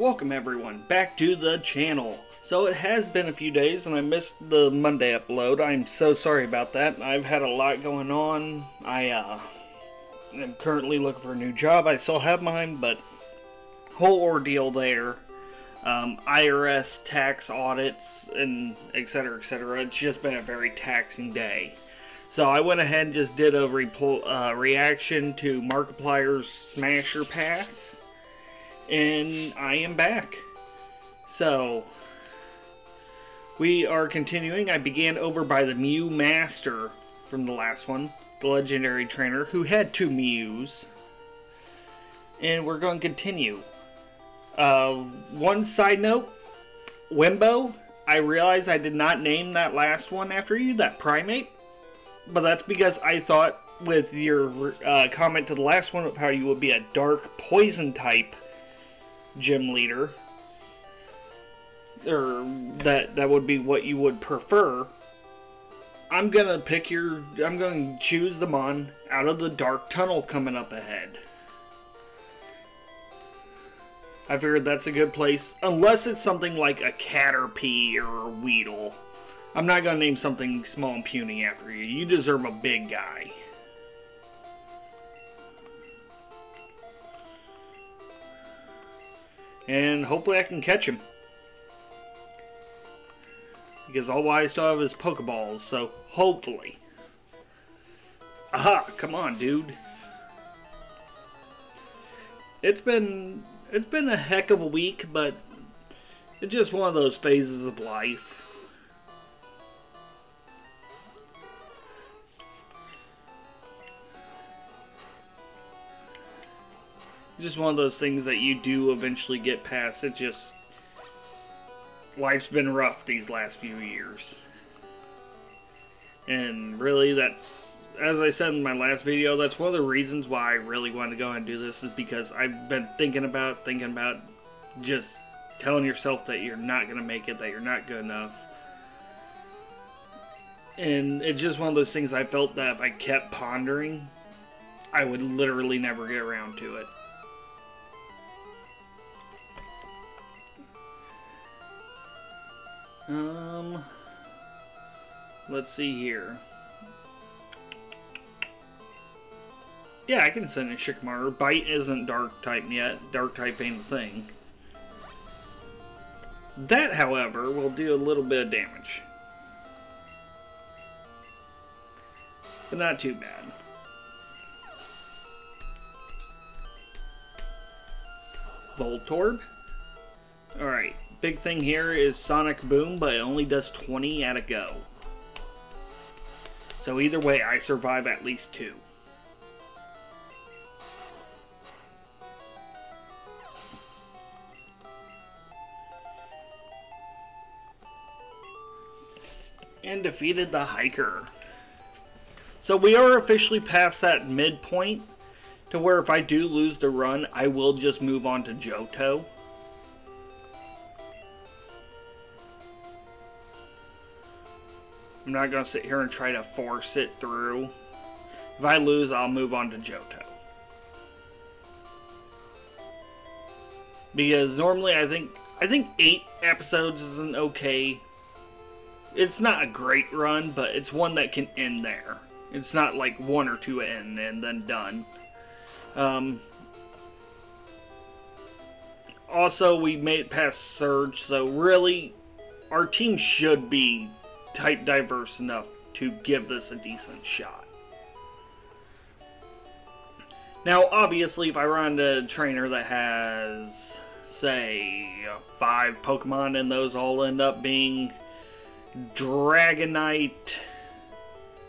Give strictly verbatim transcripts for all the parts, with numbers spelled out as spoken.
Welcome everyone back to the channel. So it has been a few days and I missed the Monday upload. I'm so sorry about that. I've had a lot going on. I uh, am currently looking for a new job. I still have mine, but whole ordeal there. Um, I R S, tax audits, and et cetera, et cetera. It's just been a very taxing day. So I went ahead and just did a repl uh, reaction to Markiplier's Smasher Pass. And I am back. So, we are continuing. I began over by the Mew Master from the last one, the legendary trainer who had two Mews. And we're going to continue. Uh, one side note, Wimbo, I realized I did not name that last one after you, that primate. But that's because I thought with your uh, comment to the last one of how you would be a dark poison type gym leader, or that that would be what you would prefer. I'm gonna pick your I'm gonna choose the mon out of the dark tunnel coming up ahead. I figured that's a good place, unless it's something like a Caterpie or a Weedle. I'm not gonna name something small and puny after you. You deserve a big guy. And hopefully I can catch him, because all I still have is Pokeballs, so hopefully. Aha, come on, dude. It's been it's been a heck of a week, but it's just one of those phases of life. Just one of those things that you do eventually get past. It's just, life's been rough these last few years. And really, that's, as I said in my last video, that's one of the reasons why I really wanted to go and do this, is because I've been thinking about, thinking about just telling yourself that you're not going to make it, that you're not good enough. And it's just one of those things I felt that if I kept pondering, I would literally never get around to it. Um, let's see here. Yeah, I can send a Shikamaru. Bite isn't dark type yet. Dark type ain't a thing. That, however, will do a little bit of damage. But not too bad. Voltorb. Alright. Big thing here is Sonic Boom, but it only does twenty at a go. So either way, I survive at least two. And defeated the hiker. So we are officially past that midpoint, to where if I do lose the run, I will just move on to Johto. I'm not going to sit here and try to force it through. If I lose, I'll move on to Johto. Because normally I think I think eight episodes is an okay. It's not a great run, but it's one that can end there. It's not like one or two in and then done. Um, also, we made it past Surge, so really, our team should be type diverse enough to give this a decent shot. Now, obviously, if I run a trainer that has, say, five Pokemon, and those all end up being Dragonite,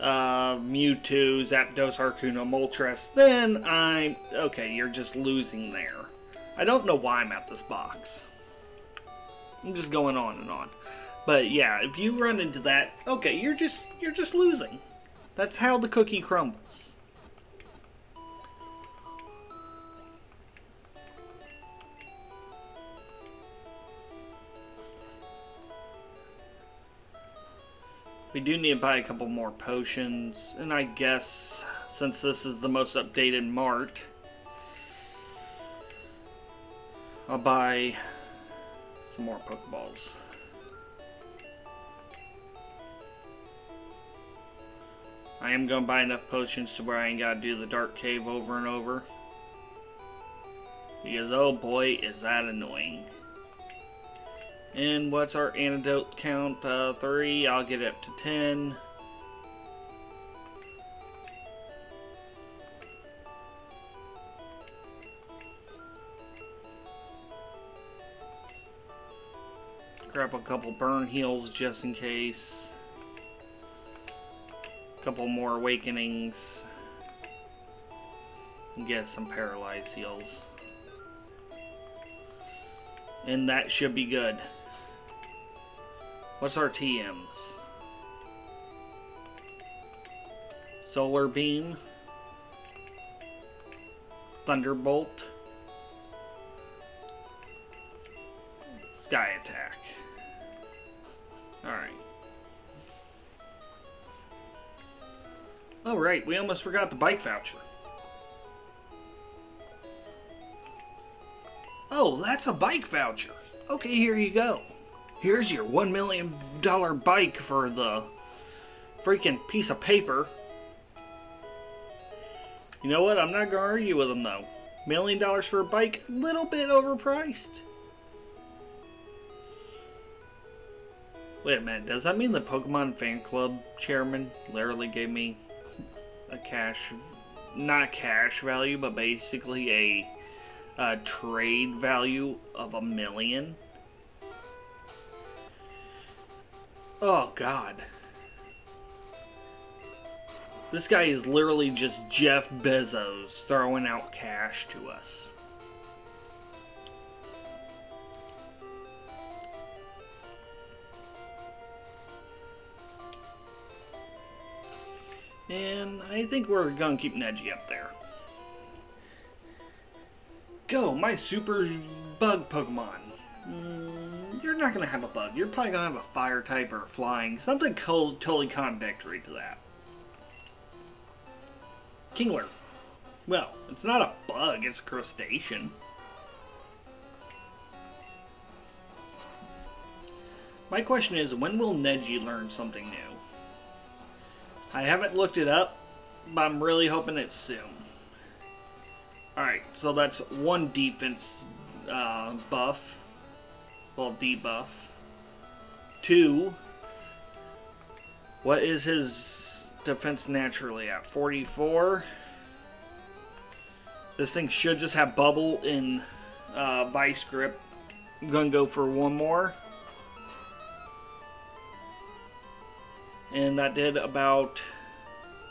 uh, Mewtwo, Zapdos, Arcuno, Moltres, then I'm... Okay, you're just losing there. I don't know why I'm at this box. I'm just going on and on. But yeah, if you run into that, okay, you're just you're just losing. That's how the cookie crumbles. We do need to buy a couple more potions, and I guess since this is the most updated mart, I'll buy some more Pokeballs. I am going to buy enough potions to where I ain't got to do the Dark Cave over and over. Because, oh boy, is that annoying. And what's our antidote count? Uh, three. I'll get it up to ten. Grab a couple burn heals just in case. Couple more awakenings and get some paralyzed heals, and that should be good. What's our T Ms? Solar Beam, Thunderbolt, Sky Attack. All right. Oh right, we almost forgot the bike voucher. Oh, that's a bike voucher. Okay, here you go. Here's your one million dollar bike for the freaking piece of paper. You know what? I'm not gonna argue with them though. Million dollars for a bike, a little bit overpriced. Wait a minute, does that mean the Pokemon fan club chairman literally gave me a cash, not cash value, but basically a, a trade value of a million. Oh God. This guy is literally just Jeff Bezos throwing out cash to us. And I think we're gonna keep Neji up there. Go, my super bug Pokemon. Mm, you're not gonna have a bug. You're probably gonna have a fire type or flying. Something cold, totally contradictory to that. Kingler. Well, it's not a bug, it's a crustacean. My question is, when will Neji learn something new? I haven't looked it up, but I'm really hoping it's soon. Alright, so that's one defense uh, buff. Well, debuff. Two. What is his defense naturally at? forty-four. This thing should just have bubble in uh, Vice Grip. I'm going to go for one more. And that did about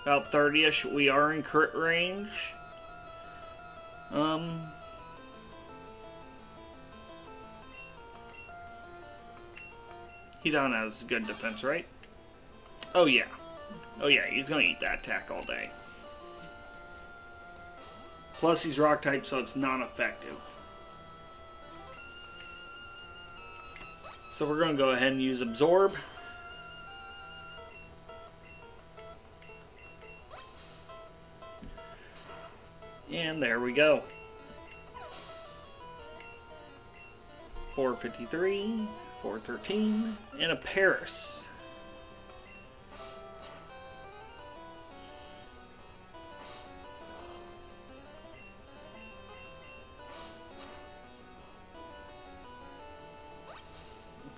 about thirty-ish. We are in crit range. Um, Hidan has good defense, right? Oh yeah, oh yeah. He's gonna eat that attack all day. Plus, he's rock type, so it's non-effective. So we're gonna go ahead and use Absorb. And there we go. four fifty-three, four thirteen, and a Paris.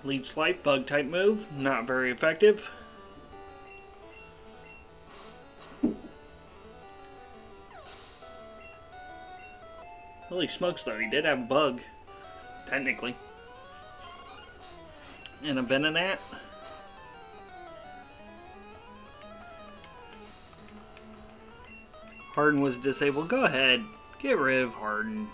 Leech Life, bug type move, not very effective. Holy smokes though, he did have a bug, technically. And a Venonat. Harden was disabled. Go ahead, get rid of Harden.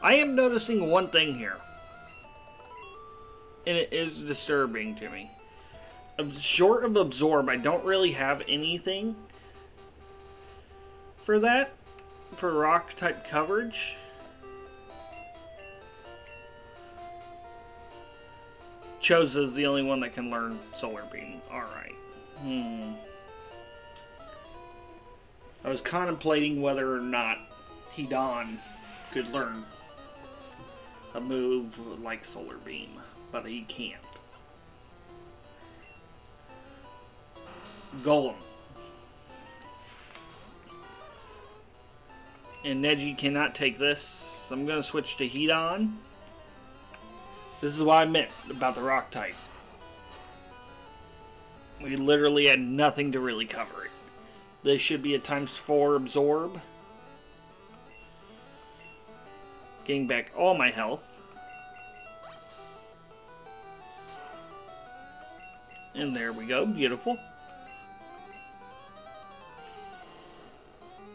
I am noticing one thing here, and it is disturbing to me. Short of Absorb, I don't really have anything for that, for rock type coverage. Choza is the only one that can learn Solar Beam. Alright. Hmm. I was contemplating whether or not Hidan could learn a move like Solar Beam, but he can't. Golem. And Neji cannot take this, so I'm going to switch to Hidan. This is what I meant about the rock type. We literally had nothing to really cover it. This should be a times four absorb. Getting back all my health. And there we go, beautiful.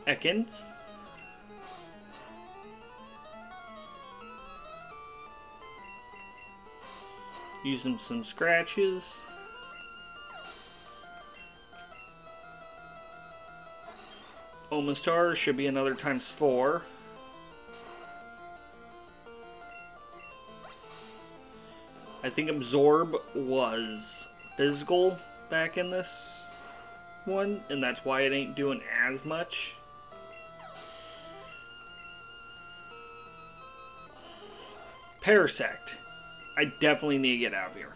Ekans. Using some scratches. Omastar should be another times four. I think absorb was physical back in this one, and that's why it ain't doing as much. Parasect. I definitely need to get out of here.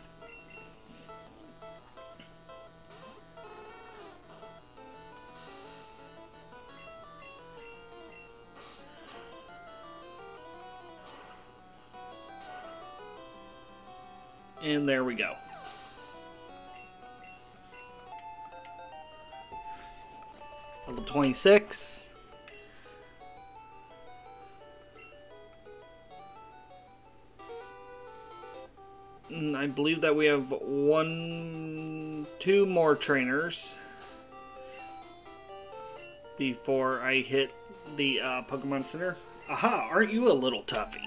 And there we go. Level twenty-six. And I believe that we have one, two more trainers before I hit the uh, Pokemon Center. Aha, aren't you a little toughie?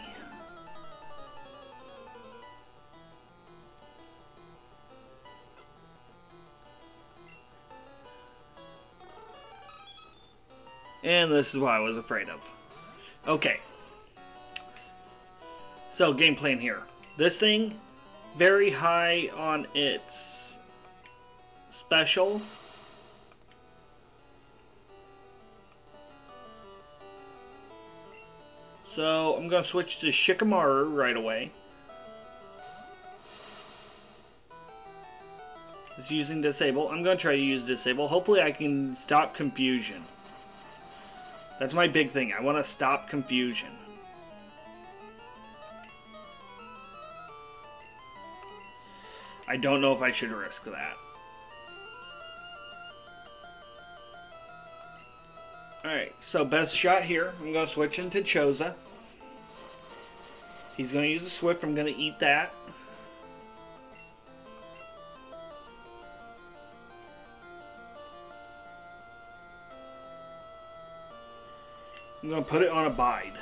And this is what I was afraid of. Okay. So, game plan here. This thing, very high on its special. So, I'm going to switch to Shikamaru right away. It's using Disable. I'm going to try to use Disable. Hopefully I can stop confusion. That's my big thing. I want to stop confusion. I don't know if I should risk that. Alright, so best shot here. I'm going to switch into Choza. He's going to use a Swift. I'm going to eat that. I'm going to put it on a Bide.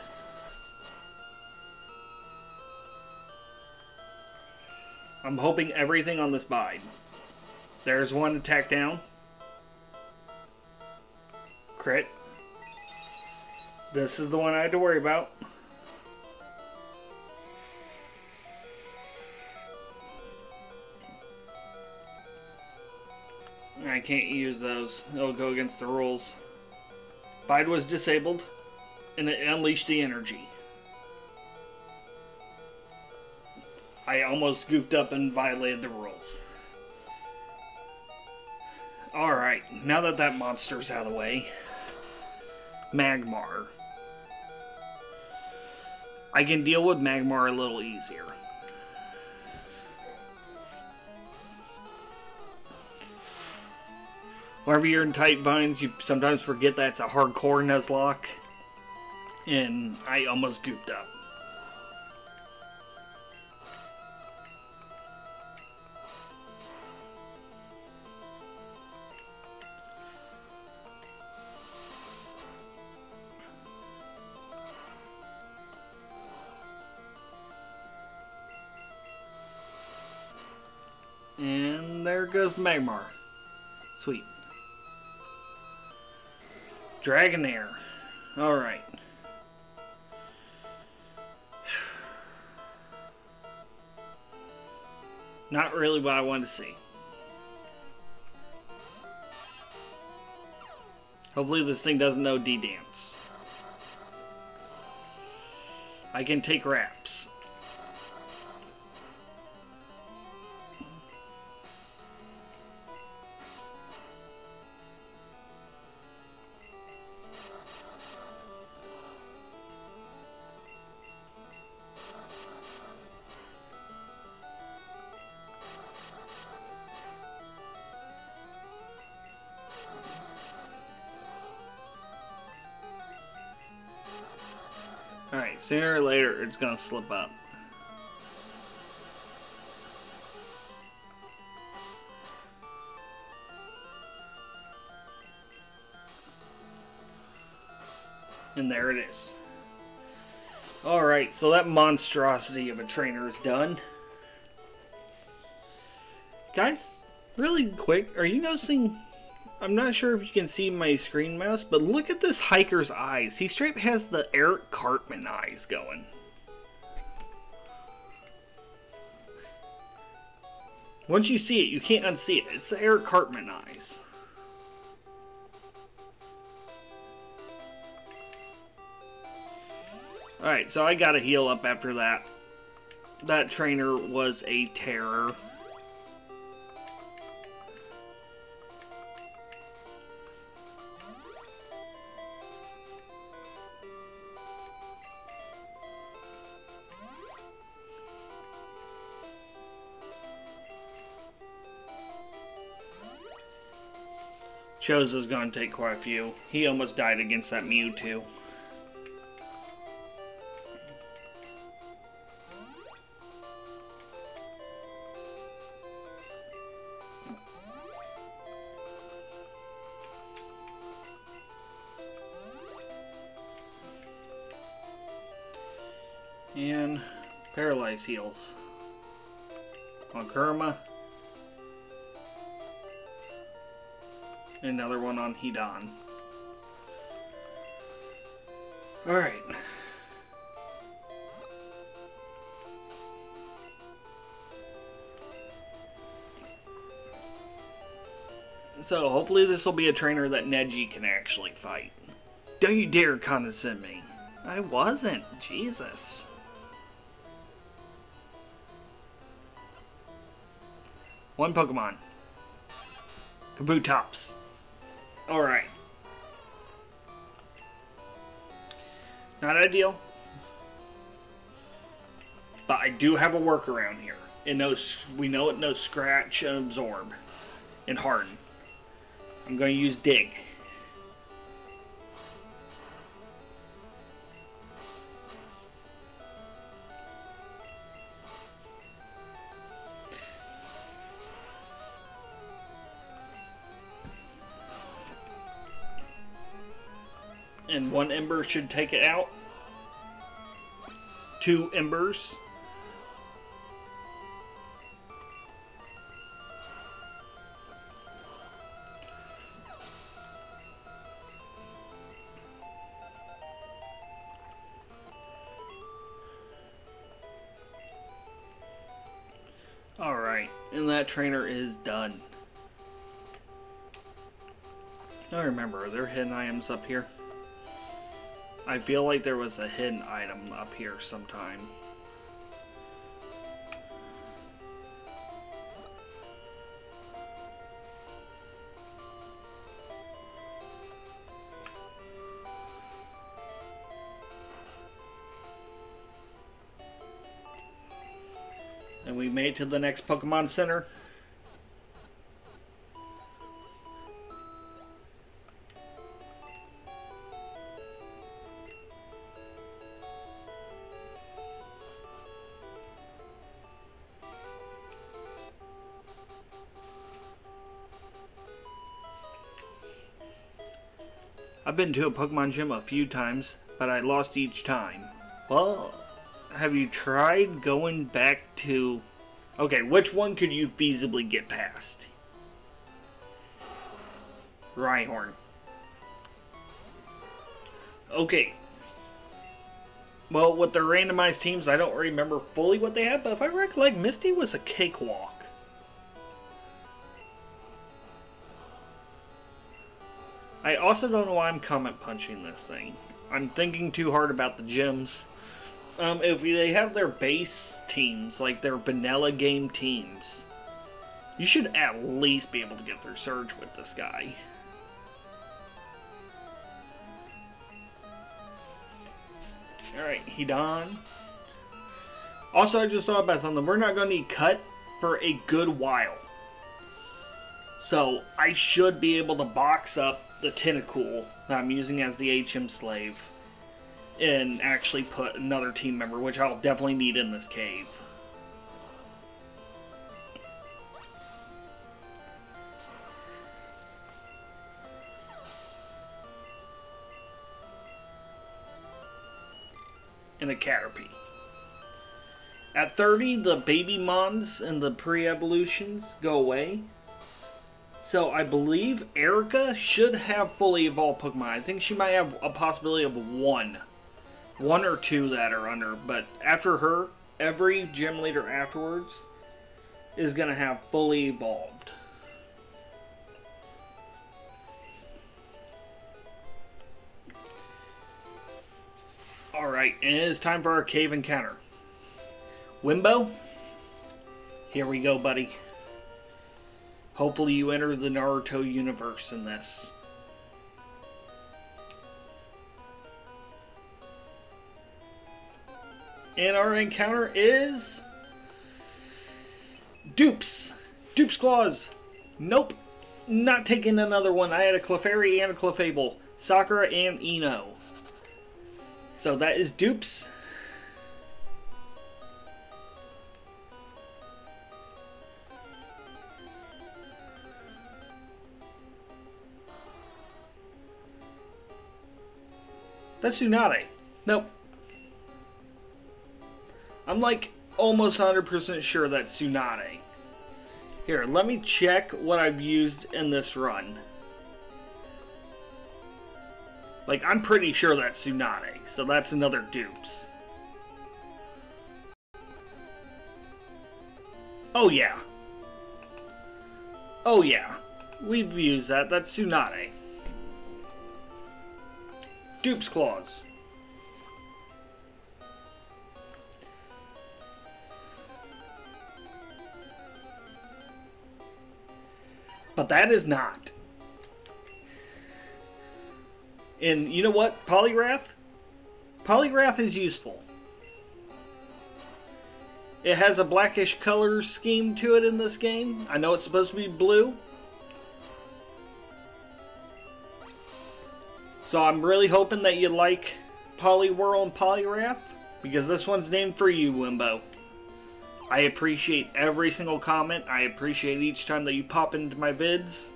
I'm hoping everything on this Bide. There's one attack down. Crit. This is the one I had to worry about. I can't use those. It'll go against the rules. Bide was disabled. And it unleashed the energy. I almost goofed up and violated the rules. Alright, now that that monster's out of the way. Magmar. I can deal with Magmar a little easier. Whenever you're in tight binds, you sometimes forget that's a hardcore Nuzlocke. And I almost goofed up. And there goes Magmar. Sweet. Dragonair. Alright. Not really what I wanted to see. Hopefully this thing doesn't O D dance. I can take wraps. Alright, sooner or later it's gonna slip up. And there it is. Alright, so that monstrosity of a trainer is done. Guys, really quick, are you noticing... I'm not sure if you can see my screen mouse, but look at this hiker's eyes. He straight has the Eric Cartman eyes going. Once you see it, you can't unsee it. It's the Eric Cartman eyes. Alright, so I gotta heal up after that. That trainer was a terror. Choza's gonna take quite a few. He almost died against that Mewtwo. And Paralyze heals. On Kurma. Another one on Hidan. Alright. So, hopefully this will be a trainer that Neji can actually fight. Don't you dare condescend me. I wasn't. Jesus. One Pokemon. Kabutops. Alright. Not ideal. But I do have a workaround here. It knows, we know it knows Scratch and Absorb. And Harden. I'm going to use Dig. And one ember should take it out. Two embers. All right, and that trainer is done. Now remember, are there hidden items up here? I feel like there was a hidden item up here sometime. And we made it to the next Pokemon Center. I've been to a Pokemon gym a few times, but I lost each time. Well, have you tried going back to... Okay, which one could you feasibly get past? Rhyhorn. Okay. Well, with the randomized teams, I don't remember fully what they had, but if I recollect, Misty was a cakewalk. I also don't know why I'm comment punching this thing. I'm thinking too hard about the gyms. Um, if they have their base teams, like their vanilla game teams, you should at least be able to get through Surge with this guy. Alright, Hidan. Also, I just thought about something. We're not going to need Cut for a good while. So, I should be able to box up the Tentacool that I'm using as the H M Slave. And actually put another team member, which I'll definitely need in this cave. And a Caterpie. At thirty, the baby mons and the pre-evolutions go away. So I believe Erica should have fully evolved Pokemon. I think she might have a possibility of one. One or two that are under, but after her, every gym leader afterwards is going to have fully evolved. Alright, and it is time for our cave encounter. Wimbo, here we go, buddy. Hopefully you enter the Naruto universe in this. And our encounter is Dupes. Dupes Claws. Nope. Not taking another one. I had a Clefairy and a Clefable. Sakura and Eno. So that is Dupes. That's Tsunade. Nope. I'm like almost one hundred percent sure that's Tsunade. Here, let me check what I've used in this run. Like, I'm pretty sure that's Tsunade, so that's another Dupes. Oh yeah. Oh yeah. We've used that. That's Tsunade. Dupes Claws. But that is not. And you know what? Poliwrath? Poliwrath is useful. It has a blackish color scheme to it in this game. I know it's supposed to be blue. So I'm really hoping that you like Poliwhirl and Poliwrath, because this one's named for you, Wimbo. I appreciate every single comment. I appreciate each time that you pop into my vids.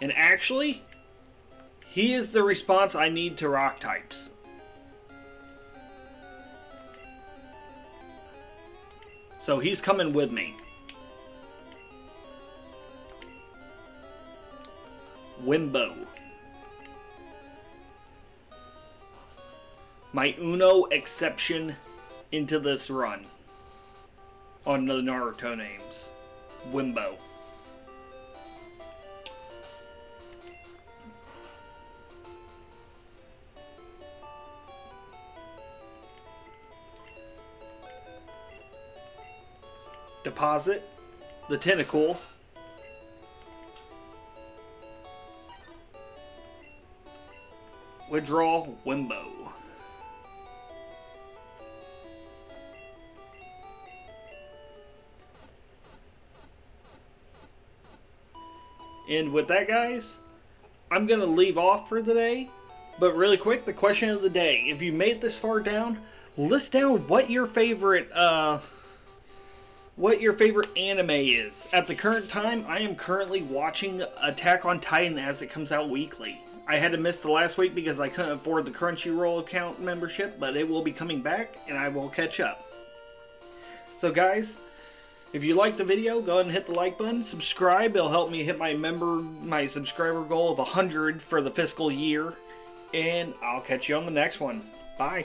And actually, he is the response I need to rock types. So he's coming with me. Wimbo. My Uno exception into this run on the Naruto names. Wimbo. Deposit the Tentacool. Withdraw Wimbo. And with that, guys, I'm going to leave off for the day. But really quick, the question of the day. If you made this far down, list down what your favorite uh, what your favorite anime is. At the current time, I am currently watching Attack on Titan as it comes out weekly. I had to miss the last week because I couldn't afford the Crunchyroll account membership, but it will be coming back, and I will catch up. So, guys, if you liked the video, go ahead and hit the like button. Subscribe. It'll help me hit my member, my subscriber goal of one hundred for the fiscal year. And I'll catch you on the next one. Bye.